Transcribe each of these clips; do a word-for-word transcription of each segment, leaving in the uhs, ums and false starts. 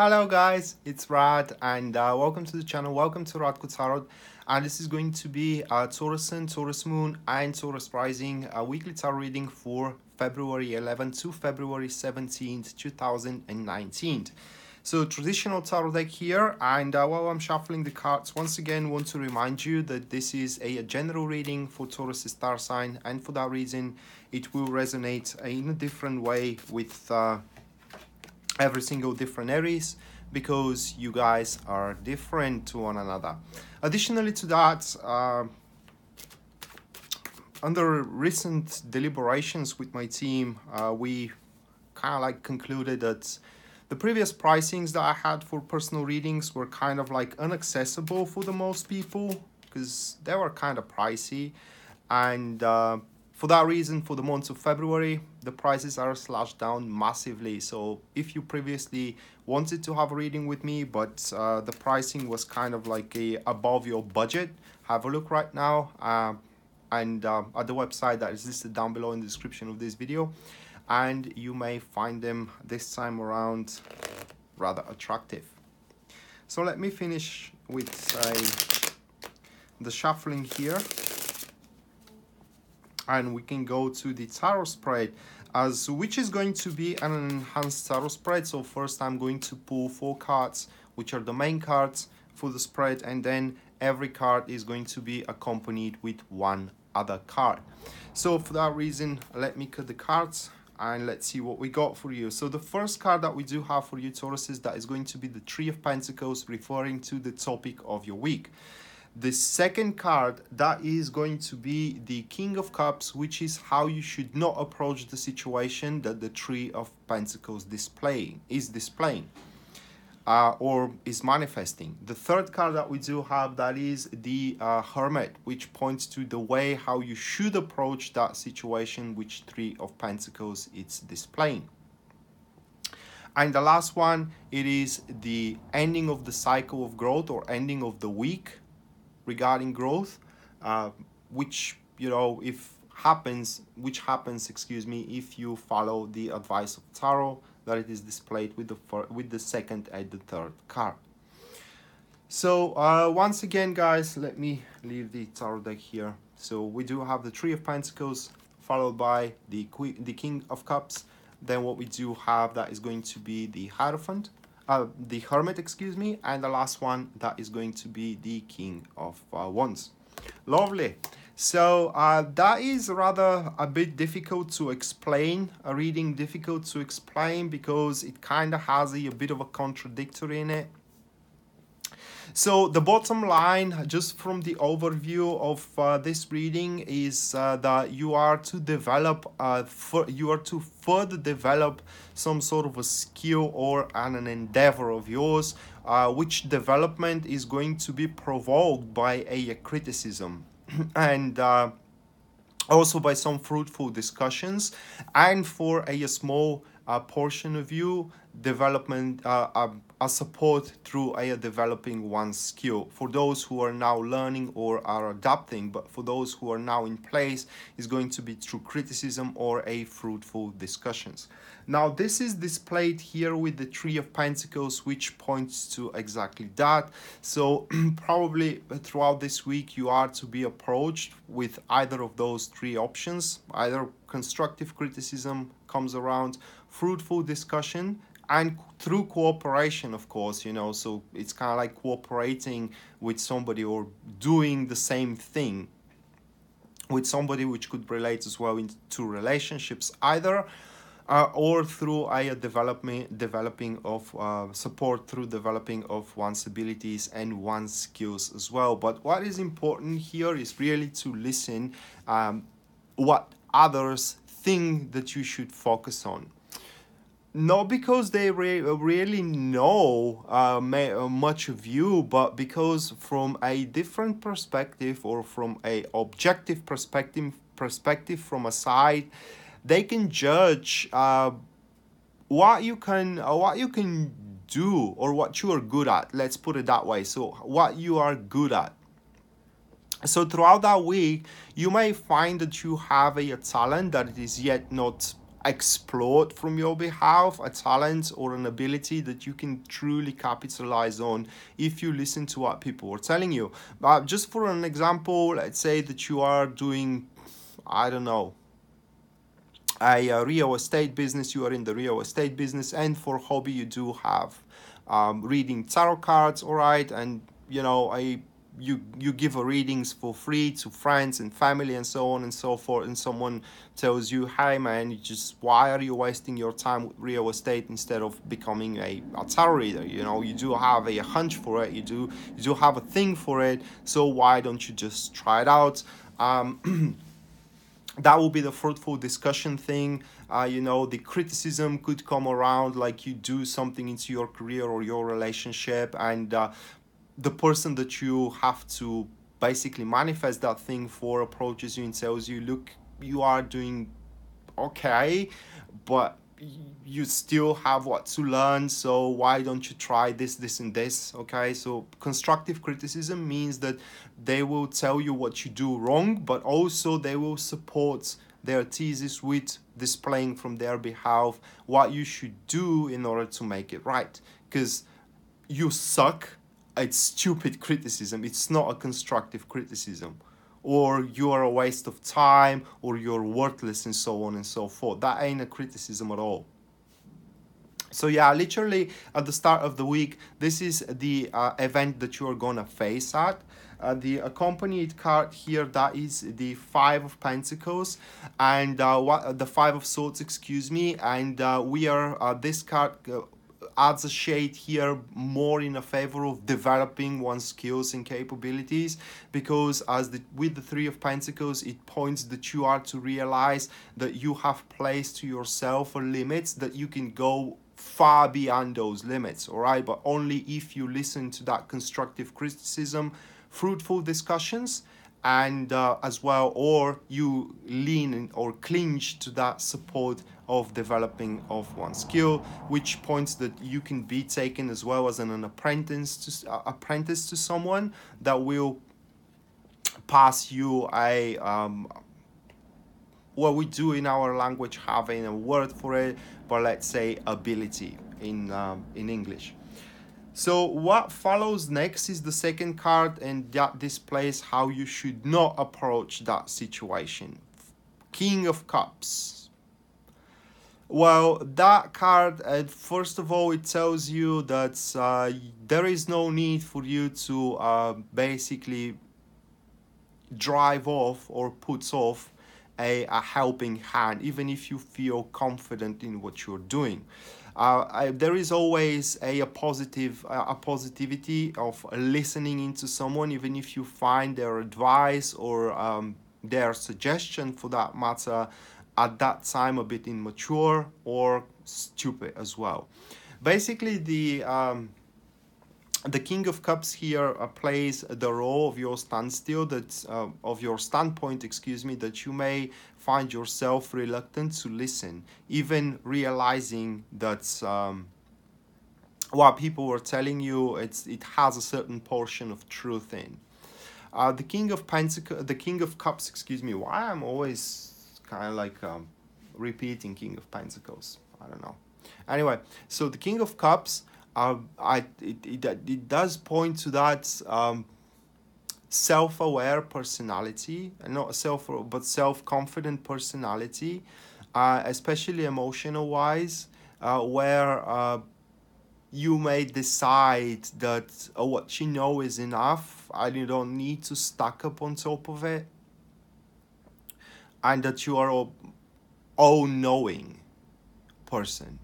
Hello guys, it's Rad and uh, welcome to the channel, welcome to Radko Tarot, and this is going to be uh, Taurus Sun, Taurus Moon and Taurus Rising, a weekly tarot reading for February eleventh to February seventeenth, two thousand nineteen. So traditional tarot deck here, and uh, while I'm shuffling the cards, once again want to remind you that this is a, a general reading for Taurus star sign, and for that reason it will resonate in a different way with uh, every single different Aries, because you guys are different to one another. Additionally to that, uh, under recent deliberations with my team, uh, we kind of like concluded that the previous pricings that I had for personal readings were kind of like inaccessible for the most people because they were kind of pricey, and uh, for that reason, for the month of February, the prices are slashed down massively. So if you previously wanted to have a reading with me, but uh, the pricing was kind of like a above your budget, have a look right now uh, and uh, at the website that is listed down below in the description of this video. And you may find them this time around rather attractive. So let me finish with uh, the shuffling here, and we can go to the tarot spread, as which is going to be an enhanced tarot spread. So first I'm going to pull four cards, which are the main cards for the spread, and then every card is going to be accompanied with one other card. So for that reason, let me cut the cards and let's see what we got for you. So the first card that we do have for you, Taurus, is that is going to be the Three of Pentacles, referring to the topic of your week. The second card, that is going to be the King of Cups, which is how you should not approach the situation that the Three of Pentacles displaying is displaying uh, or is manifesting. The third card that we do have, that is the uh, Hermit, which points to the way how you should approach that situation which Three of Pentacles is displaying. And the last one, it is the ending of the cycle of growth, or ending of the week regarding growth, uh, which, you know, if happens, which happens, excuse me, if you follow the advice of tarot that it is displayed with the first, with the second and the third card. So uh, once again, guys, let me leave the tarot deck here. So we do have the Three of Pentacles followed by the Queen, the King of Cups. Then what we do have, that is going to be the Hierophant. Uh, the Hermit, excuse me, and the last one, that is going to be the King of uh, Wands. Lovely. So uh, that is rather a bit difficult to explain, a reading difficult to explain, because it kind of has a, a bit of a contradictory in it. So the bottom line, just from the overview of uh, this reading, is uh, that you are to develop, uh, you are to further develop some sort of a skill or an, an endeavor of yours, uh, which development is going to be provoked by a, a criticism and uh, also by some fruitful discussions, and for a, a small uh, portion of you, development uh, uh, a support through a uh, developing one's skill for those who are now learning or are adapting. But for those who are now in place, is going to be through criticism or a fruitful discussions. Now this is displayed here with the Three of Pentacles, which points to exactly that. So probably throughout this week you are to be approached with either of those three options: either constructive criticism comes around, fruitful discussion, and through cooperation, of course, you know. So it's kind of like cooperating with somebody or doing the same thing with somebody, which could relate as well into relationships either, uh, or through a development, developing of uh, support through developing of one's abilities and one's skills as well. But what is important here is really to listen um, what others think that you should focus on. Not because they re really know uh, much of you, but because from a different perspective, or from a objective perspective, perspective from a side, they can judge uh, what you can, uh, what you can do, or what you are good at. Let's put it that way. So what you are good at. So throughout that week, you may find that you have a, a talent that is yet not explored from your behalf, a talent or an ability that you can truly capitalize on if you listen to what people are telling you. But just for an example, let's say that you are doing, I don't know, a, a real estate business, you are in the real estate business, and for hobby you do have um, reading tarot cards, all right, and you know, I you you give a readings for free to friends and family and so on and so forth, and someone tells you, hey man, you just, why are you wasting your time with real estate instead of becoming a, a tarot reader? You know, you do have a hunch for it, you do you do have a thing for it, so why don't you just try it out? Um that will be the fruitful discussion thing. Uh, you know, the criticism could come around, like you do something into your career or your relationship, and uh, the person that you have to basically manifest that thing for approaches you and tells you, look, you are doing okay, but you still have what to learn, so why don't you try this, this, and this, okay? So constructive criticism means that they will tell you what you do wrong, but also they will support their thesis with displaying from their behalf what you should do in order to make it right. Because you suck, it's stupid criticism, it's not a constructive criticism, or you are a waste of time, or you're worthless, and so on and so forth. That ain't a criticism at all. So yeah, literally at the start of the week, this is the uh, event that you are gonna face at. Uh, the accompanied card here, that is the Five of Pentacles, and uh, what, the Five of Swords, excuse me, and uh, we are, uh, this card uh, adds a shade here more in a favor of developing one's skills and capabilities, because as the, with the Three of Pentacles, it points that you are to realize that you have placed to yourself a limit, that you can go far beyond those limits, all right? But only if you listen to that constructive criticism, fruitful discussions, and uh, as well, or you lean or clinch to that support of developing of one skill, which points that you can be taken as well as an, an apprentice to uh, apprentice to someone that will pass you a um what we do in our language having a word for it, but let's say ability in um, in English. So what follows next is the second card, and that displays how you should not approach that situation. King of Cups. Well, that card, uh, first of all, it tells you that uh, there is no need for you to uh, basically drive off or put off a, a helping hand, even if you feel confident in what you're doing. Uh, I, there is always a, a positive, uh, a positivity of listening into someone, even if you find their advice or um, their suggestion, for that matter, at that time a bit immature or stupid as well. Basically, the um, the King of Cups here uh, plays the role of your standstill, that uh, of your standpoint, excuse me, that you may find yourself reluctant to listen, even realizing that um, what people were telling you, it's, it has a certain portion of truth in. Uh, the King of Pentacle, the King of Cups, excuse me. Why I'm always kind of like um, repeating King of Pentacles? I don't know. Anyway, so the King of Cups. Uh, I, it, it, it does point to that um, self-aware personality, not self, but self-confident personality, uh, especially emotional-wise, uh, where uh, you may decide that uh, what you know is enough, and you don't need to stack up on top of it, and that you are an all-knowing person.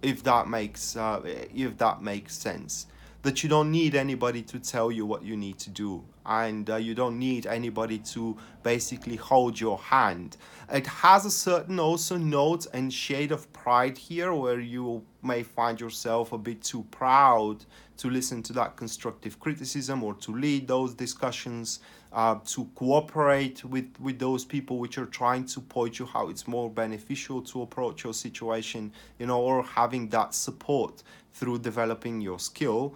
If that makes uh, if that makes sense, that you don't need anybody to tell you what you need to do, and uh, you don't need anybody to basically hold your hand. It has a certain also note and shade of pride here, where you may find yourself a bit too proud to listen to that constructive criticism or to lead those discussions, uh, to cooperate with, with those people which are trying to point you how it's more beneficial to approach your situation, you know, or having that support through developing your skill.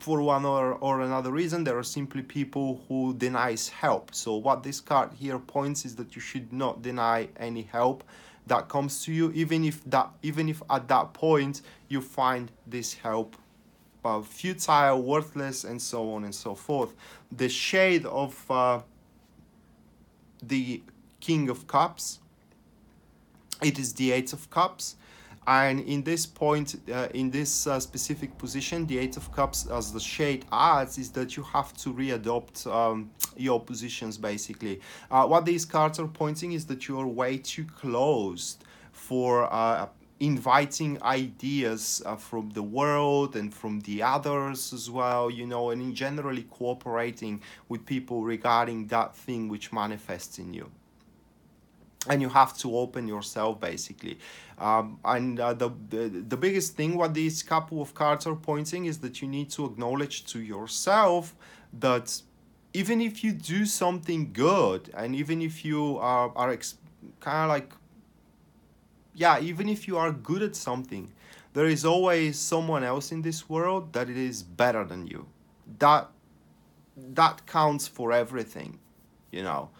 For one or, or another reason, there are simply people who denies help. So what this card here points is that you should not deny any help, that comes to you, even if that even if at that point you find this help uh, futile, worthless, and so on and so forth. The shade of uh, the King of Cups, it is the Eight of Cups. And in this point, uh, in this uh, specific position, the Eight of Cups, as the shade adds, is that you have to readopt um, your positions, basically. Uh, what these cards are pointing is that you are way too closed for uh, inviting ideas uh, from the world and from the others as well, you know, and in generally cooperating with people regarding that thing which manifests in you. And you have to open yourself, basically. Um, and uh, the, the the biggest thing what these couple of cards are pointing is that you need to acknowledge to yourself that even if you do something good, and even if you are, are ex kind of like, yeah, even if you are good at something, there is always someone else in this world that it is better than you. That, that counts for everything, you know.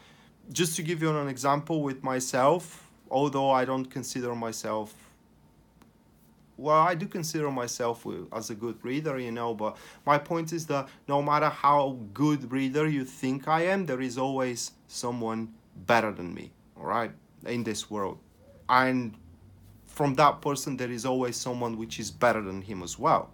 Just to give you an example with myself, although I don't consider myself, well, I do consider myself as a good reader, you know, but my point is that no matter how good reader you think I am, there is always someone better than me, all right, in this world. And from that person, there is always someone which is better than him as well.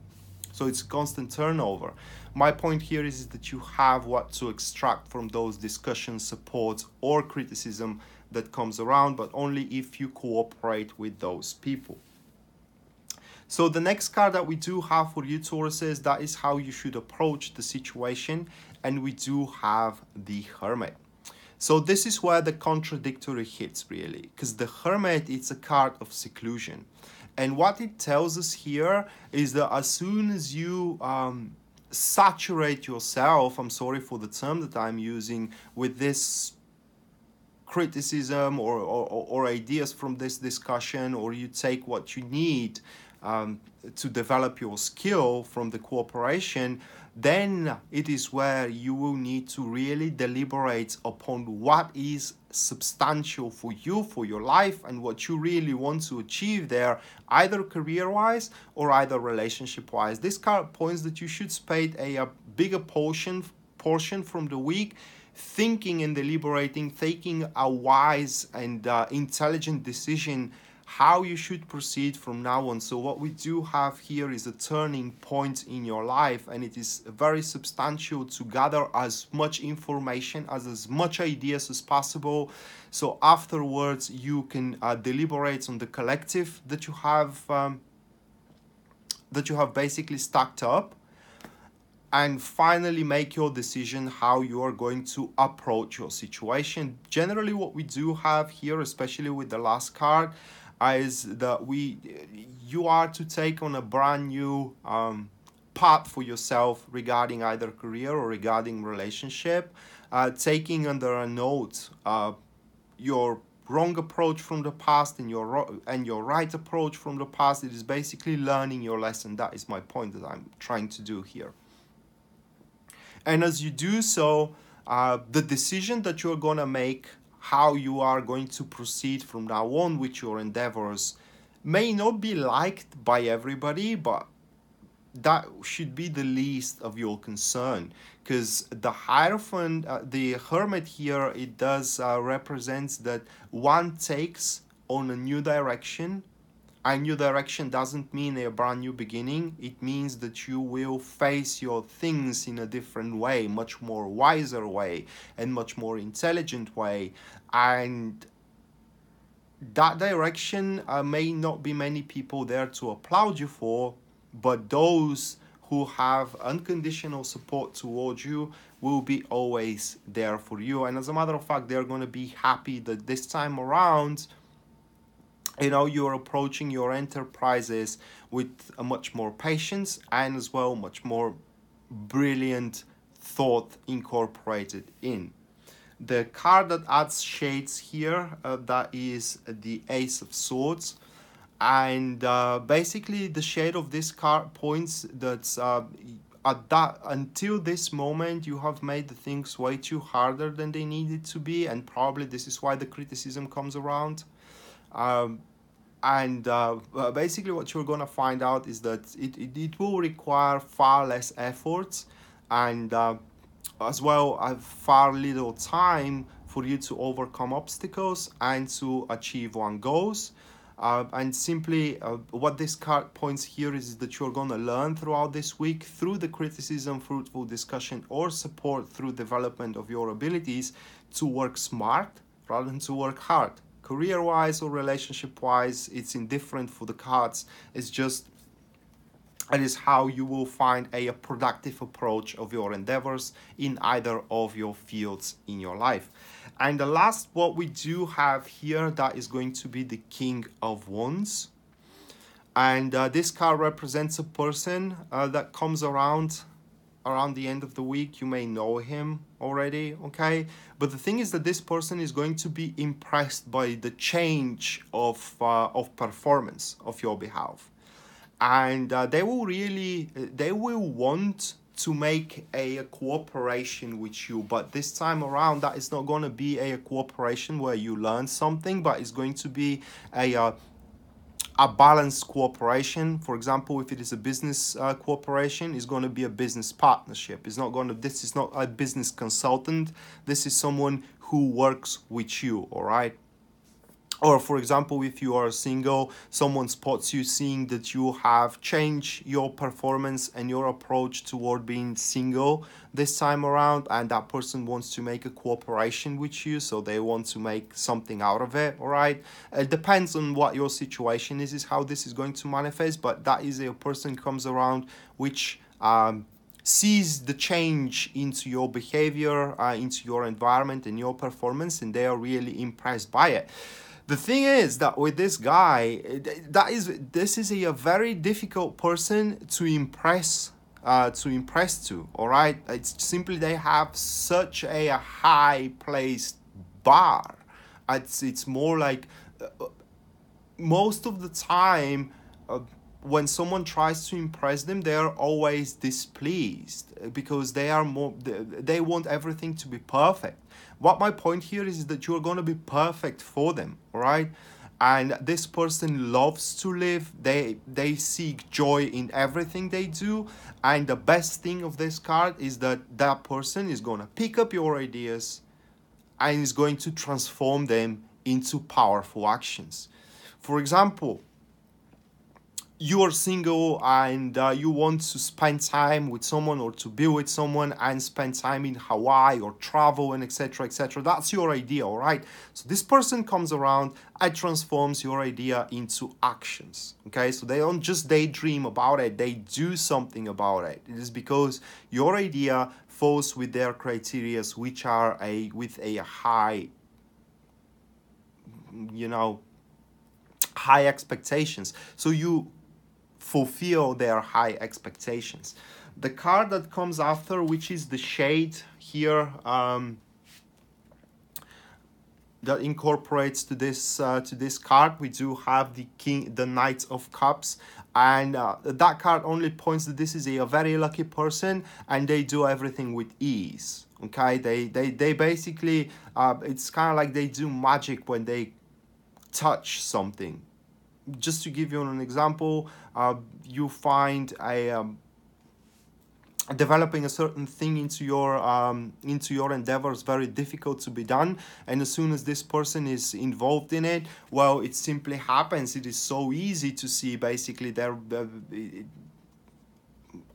So it's constant turnover. My point here is, is that you have what to extract from those discussions, support, or criticism that comes around, but only if you cooperate with those people. So the next card that we do have for you, Taurus, is that is how you should approach the situation. And we do have the Hermit. So this is where the contradictory hits, really, because the Hermit, it's a card of seclusion. And what it tells us here is that as soon as you um, saturate yourself, I'm sorry for the term that I'm using, with this criticism or, or, or ideas from this discussion, or you take what you need um, to develop your skill from the cooperation, then it is where you will need to really deliberate upon what is substantial for you, for your life, and what you really want to achieve there, either career-wise or either relationship-wise. This card points that you should spend a, a bigger portion, portion from the week thinking and deliberating, taking a wise and uh, intelligent decision how you should proceed from now on. So what we do have here is a turning point in your life, and it is very substantial to gather as much information, as as much ideas as possible. So afterwards, you can uh, deliberate on the collective that you have, um, that you have basically stacked up, and finally make your decision how you are going to approach your situation. Generally, what we do have here, especially with the last card, is that we you are to take on a brand new um, path for yourself regarding either career or regarding relationship, uh, taking under a note uh, your wrong approach from the past and your and your right approach from the past. It is basically learning your lesson. That is my point that I'm trying to do here. And as you do so, uh, the decision that you're gonna make, how you are going to proceed from now on with your endeavors, may not be liked by everybody, but that should be the least of your concern, because the Hierophant, uh, the Hermit here, it does uh, represents that one takes on a new direction. A new direction doesn't mean a brand new beginning. It means that you will face your things in a different way, much more wiser way and much more intelligent way. And that direction uh, may not be many people there to applaud you for, but those who have unconditional support towards you will be always there for you. And as a matter of fact, they're going to be happy that this time around, you know, you're approaching your enterprises with a much more patience and as well much more brilliant thought incorporated in. The card that adds shades here, uh, that is the Ace of Swords. And uh, basically the shade of this card points that uh, at that, until this moment, you have made the things way too harder than they needed to be. And probably this is why the criticism comes around. Um, and uh, basically what you're gonna find out is that it, it, it will require far less efforts and uh, as well uh, far little time for you to overcome obstacles and to achieve one's goals. Uh, and simply uh, what this card points here is that you're going to learn throughout this week through the criticism, fruitful discussion or support through development of your abilities to work smart rather than to work hard. Career-wise or relationship-wise, it's indifferent for the cards. It's just, it is how you will find a, a productive approach of your endeavors in either of your fields in your life. And the last, what we do have here, that is going to be the King of Wands. And uh, this card represents a person uh, that comes around, around the end of the week. You may know him already, okay? But the thing is that this person is going to be impressed by the change of, uh, of performance of your behalf. And uh, they will really, they will want to make a, a cooperation with you, but this time around that is not going to be a, a cooperation where you learn something, but it's going to be a a, a balanced cooperation. For example, if it is a business uh, cooperation, it's going to be a business partnership. It's not going to, this is not a business consultant, this is someone who works with you, all right? Or for example, if you are single, someone spots you seeing that you have changed your performance and your approach toward being single this time around, and that person wants to make a cooperation with you, so they want to make something out of it, all right? It depends on what your situation is, is how this is going to manifest, but that is a person comes around which um, sees the change into your behavior, uh, into your environment and your performance, and they are really impressed by it. The thing is that with this guy, that is, this is a, a very difficult person to impress, uh, to impress to, all right? It's simply they have such a, a high placed bar. It's, it's more like uh, most of the time uh, when someone tries to impress them, they are always displeased because they are more, they want everything to be perfect. What my point here is that you're going to be perfect for them, all right? And this person loves to live. They they seek joy in everything they do. And the best thing of this card is that that person is going to pick up your ideas and is going to transform them into powerful actions. For example, you are single and uh, you want to spend time with someone or to be with someone and spend time in Hawaii or travel and et cetera et cetera. That's your idea, all right? So this person comes around and transforms your idea into actions, okay? So they don't just daydream about it, they do something about it. It is because your idea falls with their criteria, which are a with a high, you know, high expectations. So you fulfill their high expectations. The card that comes after, which is the shade here, um, that incorporates to this uh, to this card, we do have the king, the Knight of Cups, and uh, that card only points that this is a, a very lucky person, and they do everything with ease. Okay, they they they basically uh, it's kind of like they do magic when they touch something. Just to give you an example, uh, you find a um, developing a certain thing into your um, into your endeavors very difficult to be done, and as soon as this person is involved in it, well, it simply happens. It is so easy to see. Basically, they're, uh, it,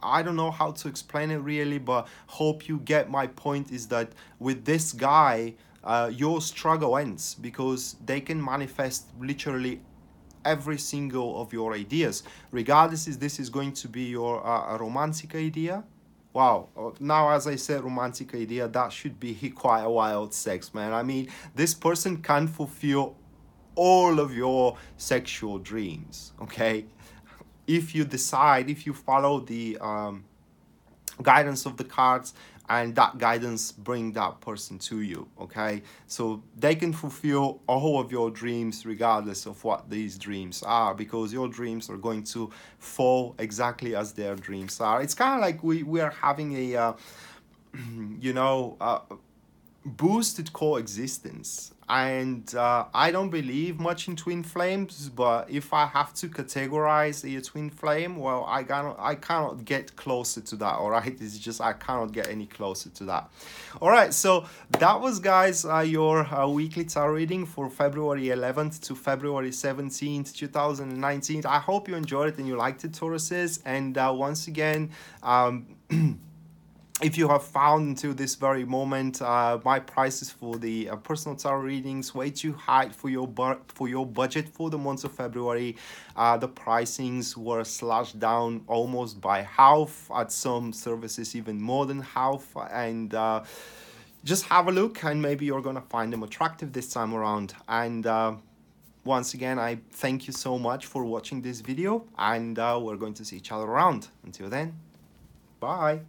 I don't know how to explain it really, but hope you get my point. Is that with this guy, uh, your struggle ends because they can manifest literally every single of your ideas, regardless if this is going to be your uh, a romantic idea. Wow, now as I said romantic idea, that should be quite a wild sex, man. I mean, this person can fulfill all of your sexual dreams, okay? If you decide, if you follow the um, guidance of the cards, and that guidance bring that person to you, okay? So they can fulfill all of your dreams regardless of what these dreams are, because your dreams are going to fall exactly as their dreams are. It's kind of like we, we are having a, uh, you know, uh, boosted coexistence. And uh, I don't believe much in twin flames, but if I have to categorize a twin flame, well, I cannot, I cannot get closer to that, all right? It's just I cannot get any closer to that. All right, so that was, guys, uh, your uh, weekly tarot reading for February eleventh to February seventeenth, two thousand nineteen. I hope you enjoyed it and you liked it, Tauruses. And uh, once again, um... if you have found until this very moment uh, my prices for the uh, personal tarot readings way too high for your for your budget for the month of February, uh, the pricings were slashed down almost by half, at some services even more than half, and uh, just have a look and maybe you're gonna find them attractive this time around. And uh, once again, I thank you so much for watching this video, and uh, we're going to see each other around. Until then, bye.